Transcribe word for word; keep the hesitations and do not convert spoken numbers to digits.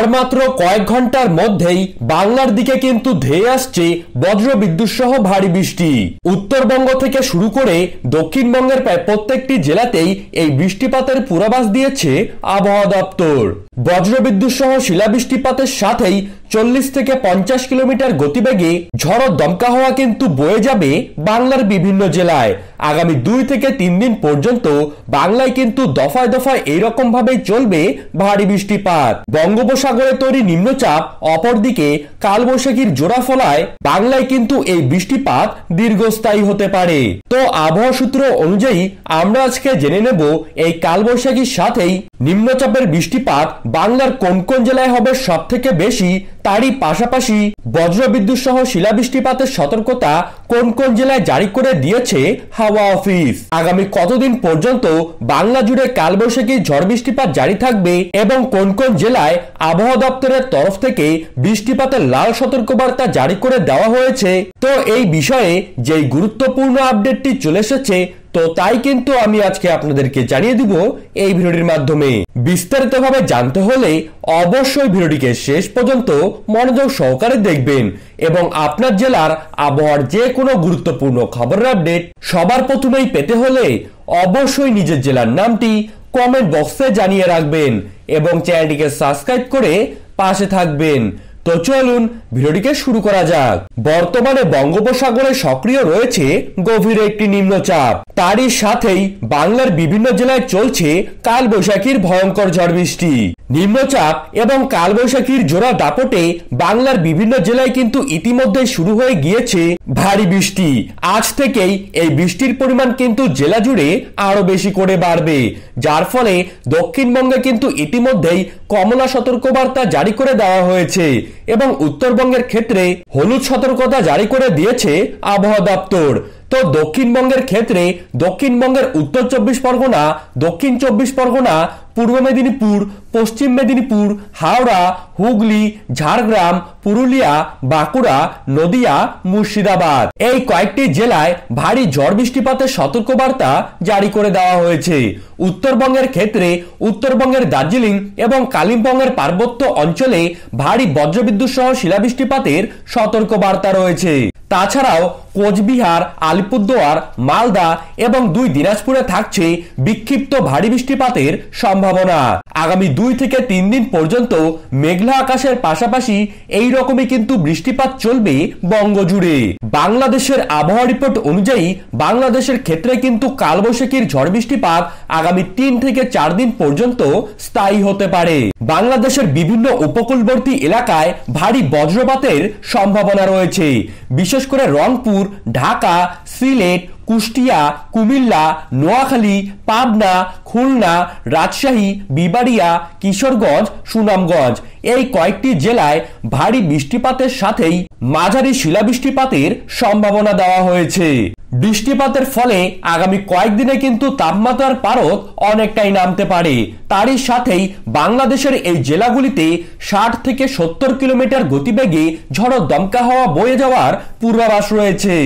আর মাত্র কয়েক ঘন্টার মধ্যেই বাংলার দিকে কিন্তু ধেয়ে আসছে বজ্রবিদ্যুৎ সহ ভারী বৃষ্টি। উত্তরবঙ্গ থেকে শুরু করে দক্ষিণবঙ্গের প্রায় প্রত্যেকটি জেলাতেই এই বৃষ্টিপাতের পূর্বাভাস দিয়েছে আবহাওয়া দপ্তর। বজ্রবিদ্যুৎ সহ শিলাবৃষ্টিপাতের সাথেই চল্লিশ থেকে পঞ্চাশ কিলোমিটার গতিবেগে ঝড় দমকা হাওয়া কিন্তু বয়ে যাবে বাংলার বিভিন্ন জেলায়। আগামী দুই থেকে তিন দিন পর্যন্ত বাংলায় কিন্তু দফায় দফায় এইরকম ভাবে চলবে ভারী বৃষ্টিপাত। বঙ্গোপসাগরে তৈরি নিম্নচাপ অপরদিকে কালবৈশাখীর জোড়া ফলায় বাংলায় কিন্তু এই বৃষ্টিপাত দীর্ঘস্থায়ী হতে পারে। তো আবহাওয়া সূত্র অনুযায়ী আমরা আজকে জেনে নেব এই কালবৈশাখীর সাথেই নিম্নচাপের বৃষ্টিপাত বাংলার কোন কোন জেলায় হবে সব থেকে বেশি, তারই পাশাপাশি বজ্রবিদ্যুৎ সহ শিলাবৃষ্টিপাতের সতর্কতা কোন কোন জেলায় জারি করে দিয়েছে হাওয়া অফিস। আগামী কতদিন পর্যন্ত বাংলা জুড়ে কালবৈশাখী ঝড় বৃষ্টিপাত জারি থাকবে এবং কোন কোন জেলায় আবহাওয়া দপ্তরের তরফ থেকে বৃষ্টিপাতের লাল সতর্কবার্তা জারি করে দেওয়া হয়েছে, তো এই বিষয়ে যে গুরুত্বপূর্ণ আপডেটটি চলে এসেছে তো তাই কিন্তু আমি আজকে আপনাদেরকে জানিয়ে দিব এই ভিডিওটির মাধ্যমে। বিস্তারিতভাবে জানতে হলে অবশ্যই ভিডিওটিকে শেষ পর্যন্ত মনোযোগ সহকারে দেখবেন এবং আপনার জেলার আবহাওয়ার যে কোনো গুরুত্বপূর্ণ খবরের আপডেট সবার প্রথমেই পেতে হলে অবশ্যই নিজের জেলার নামটি কমেন্ট বক্সে জানিয়ে রাখবেন এবং চ্যানেলটিকে সাবস্ক্রাইব করে পাশে থাকবেন। তো চলুন ভিডিওটিকে শুরু করা যাক। বর্তমানে বঙ্গোপসাগরে সক্রিয় রয়েছে গভীর একটি নিম্নচাপ, তারই সাথেই বাংলার বিভিন্ন জেলায় চলছে কালবৈশাখীর ভয়ঙ্কর ঝড় বৃষ্টি। নিম্নচাপ এবং কালবৈশাখীর জোড়া দাপটে বাংলার বিভিন্ন জেলায় কিন্তু ইতিমধ্যে শুরু হয়ে গিয়েছে ভারী বৃষ্টি। আজ থেকেই এই বৃষ্টির পরিমাণ কিন্তু জেলা জুড়ে আরো বেশি করে বাড়বে, যার ফলে দক্ষিণবঙ্গে কিন্তু ইতিমধ্যেই কমলা সতর্কবার্তা জারি করে দেওয়া হয়েছে এবং উত্তরবঙ্গের ক্ষেত্রে হলুদ সতর্কতা জারি করে দিয়েছে আবহাওয়া দপ্তর। তো দক্ষিণবঙ্গের ক্ষেত্রে দক্ষিণবঙ্গের উত্তর চব্বিশ পরগনা, দক্ষিণ চব্বিশ পরগনা, পূর্ব মেদিনীপুর, পশ্চিম মেদিনীপুর, হাওড়া, হুগলি, ঝাড়গ্রাম, পুরুলিয়া, বাঁকুড়া, নদিয়া, মুর্শিদাবাদ এই কয়েকটি জেলায় ভারী ঝড় বৃষ্টিপাতের সতর্কবার্তা জারি করে দেওয়া হয়েছে। উত্তরবঙ্গের ক্ষেত্রে উত্তরবঙ্গের দার্জিলিং এবং কালিম্পংয়ের পার্বত্য অঞ্চলে ভারী বজ্রবিদ্যুৎ সহ শিলাবৃষ্টিপাতের সতর্কবার্তা রয়েছে। তাছাড়াও কোচবিহার, আলিপুরদুয়ার, মালদা এবং দুই দিনাজপুরে থাকছে বিক্ষিপ্ত ভারী বৃষ্টিপাতের সম্ভাবনা। আগামী দুই থেকে তিন দিন পর্যন্ত মেঘলা আকাশের পাশাপাশি এই রকমই কিন্তু বৃষ্টিপাত চলবে বঙ্গ জুড়ে। বাংলাদেশের আবহাওয়া রিপোর্ট অনুযায়ী বাংলাদেশের ক্ষেত্রে কিন্তু কালবৈশাখীর ঝড় বৃষ্টিপাত আগামী তিন থেকে চার দিন পর্যন্ত স্থায়ী হতে পারে। বাংলাদেশের বিভিন্ন উপকূলবর্তী এলাকায় ভারী বজ্রপাতের সম্ভাবনা রয়েছে। বিশেষ করে রংপুর, ঢাকা, সিলেট, কুষ্টিয়া, কুমিল্লা, নোয়াখালী, পাবনা, খুলনা, রাজশাহী, বিবাড়িয়া, কিশোরগঞ্জ, সুনামগঞ্জ এই কয়েকটি জেলায় ভারী বৃষ্টিপাতের সাথেই মাঝারি শিলাবৃষ্টিপাতের সম্ভাবনা দেওয়া হয়েছে। বৃষ্টিপাতের ফলে আগামী কয়েকদিনে কিন্তু তাপমাত্রার পারদ অনেকটাই নামতে পারে। তারই সাথেই বাংলাদেশের এই জেলাগুলিতে ষাট থেকে সত্তর কিলোমিটার গতিবেগে ঝড় দমকা হাওয়া বয়ে যাওয়ার পূর্বাভাস রয়েছে।